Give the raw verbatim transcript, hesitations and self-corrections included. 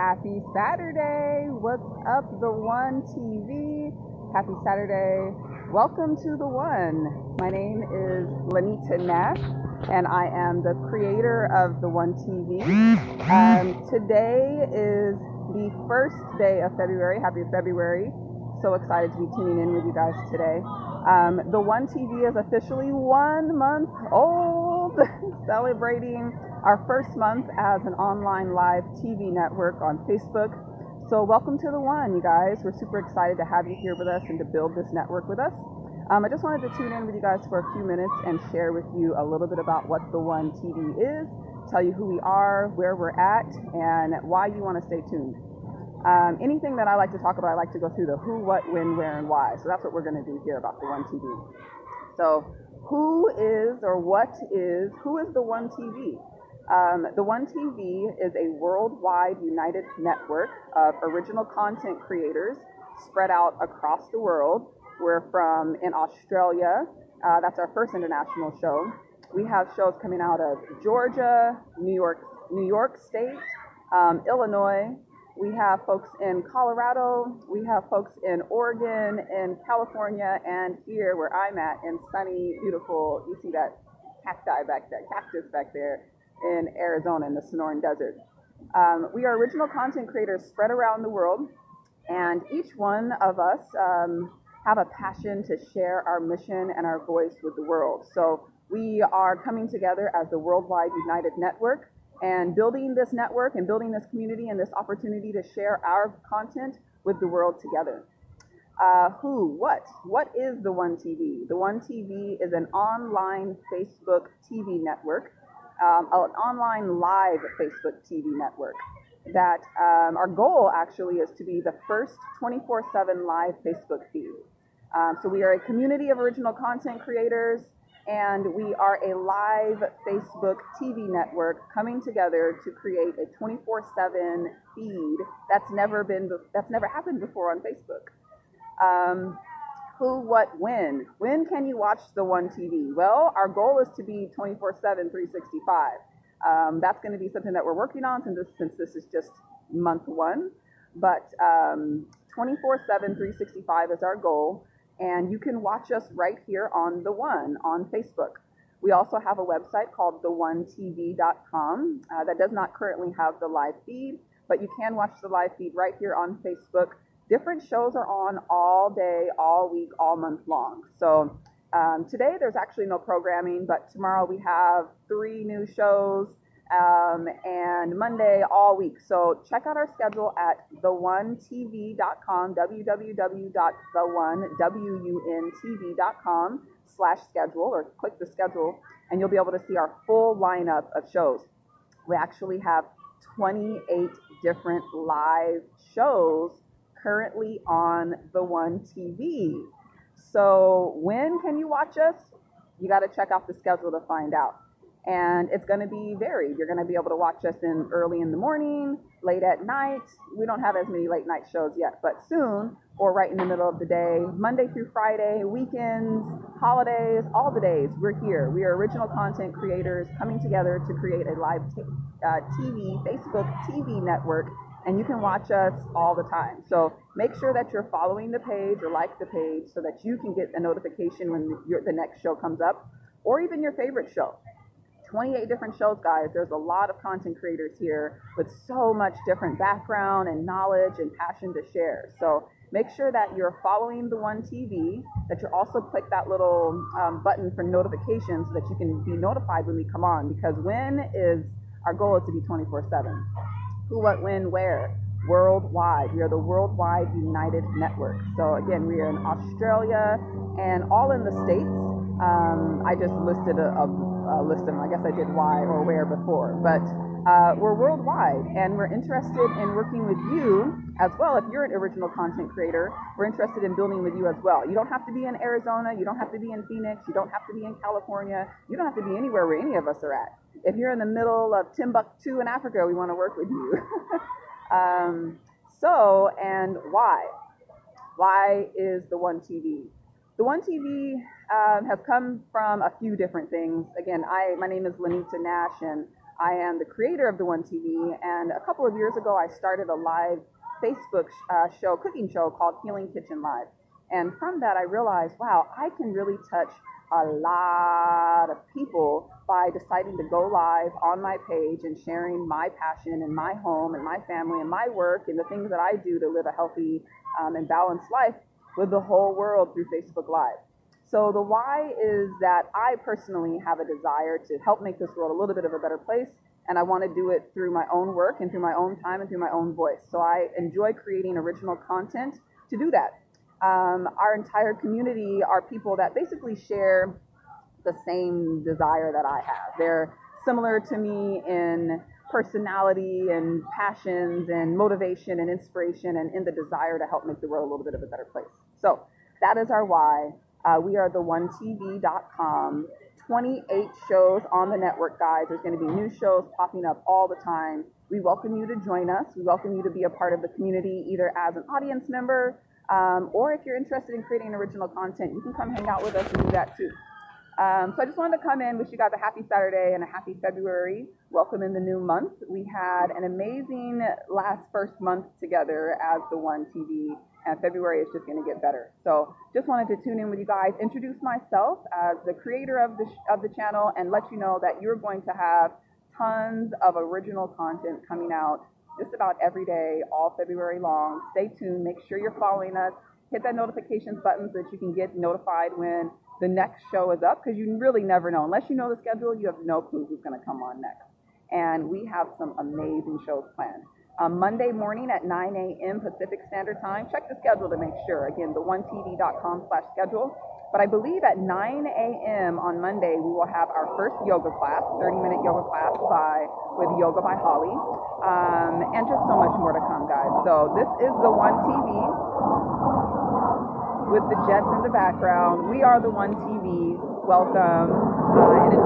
Happy Saturday. What's up, The One T V? Happy Saturday. Welcome to The One. My name is La Nita Nash, and I am the creator of The One T V. Um, today is the first day of February. Happy February. So excited to be tuning in with you guys today. Um, The One T V is officially one month old, celebrating our first month as an online live T V network on Facebook. So welcome to The One, you guys. We're super excited to have you here with us and to build this network with us. Um, I just wanted to tune in with you guys for a few minutes and share with you a little bit about what The One T V is, tell you who we are, where we're at, and why you want to stay tuned. Um, anything that I like to talk about, I like to go through the who, what, when, where, and why. So that's what we're going to do here about The One T V. So who is, or what is, who is The One T V? Um, The One T V is a worldwide united network of original content creators spread out across the world. We're from in Australia. Uh, that's our first international show. We have shows coming out of Georgia, New York, New York State, um, Illinois. We have folks in Colorado. We have folks in Oregon, in California, and here where I'm at in sunny, beautiful, you see that cacti back there, cactus back there, in Arizona, in the Sonoran Desert. Um, we are original content creators spread around the world, and each one of us um, have a passion to share our mission and our voice with the world. So we are coming together as the Worldwide United Network and building this network and building this community and this opportunity to share our content with the world together. Uh, who, what, what is The One T V? The One T V is an online Facebook T V network, Um, an online live Facebook T V network that um, our goal actually is to be the first twenty-four seven live Facebook feed. Um, so we are a community of original content creators, and we are a live Facebook T V network coming together to create a twenty-four seven feed that's never been, that's never happened before on Facebook. Um, Who, what, when? When can you watch The One T V? Well, our goal is to be twenty-four seven, three sixty-five. Um, that's going to be something that we're working on since this, since this is just month one. But um, twenty-four seven, three sixty-five is our goal. And you can watch us right here on The One on Facebook. We also have a website called the one t v dot com uh, that does not currently have the live feed, but you can watch the live feed right here on Facebook. Different shows are on all day, all week, all month long. So um, today there's actually no programming, but tomorrow we have three new shows um, and Monday all week. So check out our schedule at the one t v dot com, w w w dot the one w u n t v dot com slash schedule, or click the schedule, and you'll be able to see our full lineup of shows. We actually have twenty-eight different live shows currently on The One T V. So when can you watch us? You got to check out the schedule to find out. And it's going to be varied. You're going to be able to watch us in early in the morning, late at night. We don't have as many late night shows yet, but soon, or right in the middle of the day, Monday through Friday, weekends, holidays, all the days, we're here. We are original content creators coming together to create a live t uh, T V, Facebook T V network, and you can watch us all the time. So make sure that you're following the page or like the page so that you can get a notification when your, the next show comes up, or even your favorite show. twenty-eight different shows, guys. There's a lot of content creators here with so much different background and knowledge and passion to share. So make sure that you're following The One T V, that you also click that little um, button for notifications so that you can be notified when we come on, because when is our goal is to be twenty-four seven. Who, what, when, where? Worldwide. We are the Worldwide United Network. So again, we are in Australia and all in the States. Um, I just listed a, a, a list of them. I guess I did why or where before, but uh, we're worldwide, and we're interested in working with you as well. If you're an original content creator, we're interested in building with you as well. You don't have to be in Arizona. You don't have to be in Phoenix. You don't have to be in California. You don't have to be anywhere where any of us are at. If you're in the middle of Timbuktu in Africa, we want to work with you. um, so, and why? Why is The One T V? The One T V um, has come from a few different things. Again, I my name is La Nita Nash, and I am the creator of The WUNTV, and a couple of years ago, I started a live Facebook uh, show, cooking show called Healing Kitchen Live. And from that, I realized, wow, I can really touch a lot of people by deciding to go live on my page and sharing my passion and my home and my family and my work and the things that I do to live a healthy um, and balanced life with the whole world through Facebook Live. So the why is that I personally have a desire to help make this world a little bit of a better place, and I want to do it through my own work and through my own time and through my own voice. So I enjoy creating original content to do that. Um, our entire community are people that basically share the same desire that I have. They're similar to me in personality and passions and motivation and inspiration and in the desire to help make the world a little bit of a better place. So that is our why. Uh, we are the one T V dot com, twenty-eight shows on the network, guys. There's going to be new shows popping up all the time. We welcome you to join us. We welcome you to be a part of the community, either as an audience member, um, or if you're interested in creating original content, you can come hang out with us and do that too. Um, so I just wanted to come in, wish you guys a happy Saturday and a happy February. Welcome in the new month. We had an amazing last first month together as the WUNTV. And February is just going to get better. So just wanted to tune in with you guys, introduce myself as the creator of the, sh of the channel, and let you know that you're going to have tons of original content coming out just about every day, all February long. Stay tuned. Make sure you're following us. Hit that notifications button so that you can get notified when the next show is up, because you really never know. Unless you know the schedule, you have no clue who's going to come on next. And we have some amazing shows planned. Um, Monday morning at nine A M Pacific Standard Time. Check the schedule to make sure. Again, the one T V dot com slash schedule. But I believe at nine A M on Monday, we will have our first yoga class, thirty minute yoga class by with Yoga by Holly. Um, and just so much more to come, guys. So this is the WUNTV with the jets in the background. We are the WUNTV. Welcome. Uh, and